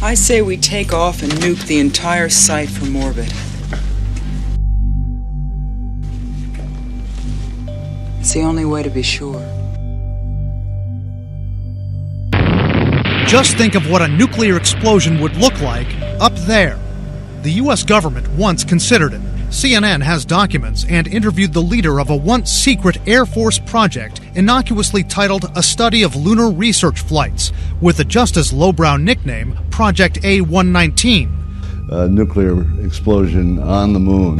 I say we take off and nuke the entire site from orbit. It's the only way to be sure. Just think of what a nuclear explosion would look like up there. The U.S. government once considered it. CNN has documents and interviewed the leader of a once-secret Air Force project innocuously titled A Study of Lunar Research Flights, with the just as lowbrow nickname Project A-119. A nuclear explosion on the moon.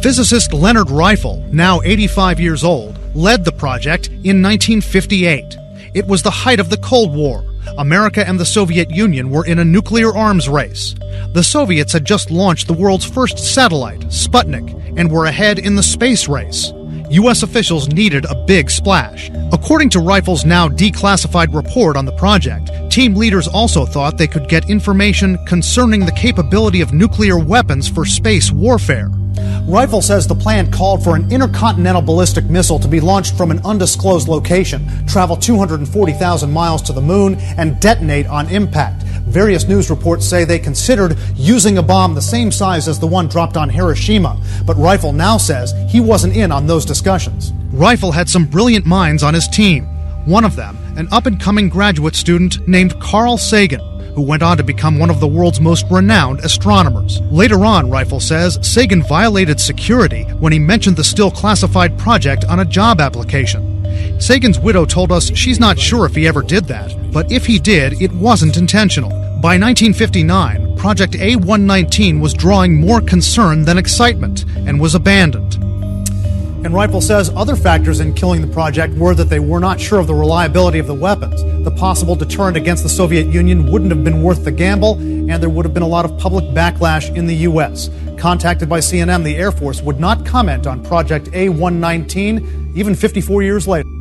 Physicist Leonard Reiffel, now 85 years old, led the project in 1958. It was the height of the Cold War. America and the Soviet Union were in a nuclear arms race. The Soviets had just launched the world's first satellite, Sputnik, and were ahead in the space race. U.S. officials needed a big splash. According to Reiffel's now declassified report on the project, team leaders also thought they could get information concerning the capability of nuclear weapons for space warfare. Reiffel says the plan called for an intercontinental ballistic missile to be launched from an undisclosed location, travel 240,000 miles to the moon, and detonate on impact. Various news reports say they considered using a bomb the same size as the one dropped on Hiroshima, but Reiffel now says he wasn't in on those discussions. Reiffel had some brilliant minds on his team. One of them, an up-and-coming graduate student named Carl Sagan, who went on to become one of the world's most renowned astronomers. Later on, Reiffel says, Sagan violated security when he mentioned the still classified project on a job application. Sagan's widow told us she's not sure if he ever did that, but if he did, it wasn't intentional. By 1959, Project A-119 was drawing more concern than excitement and was abandoned. And Reiffel says other factors in killing the project were that they were not sure of the reliability of the weapons. The possible deterrent against the Soviet Union wouldn't have been worth the gamble, and there would have been a lot of public backlash in the U.S. Contacted by CNN, the Air Force would not comment on Project A-119, even 54 years later.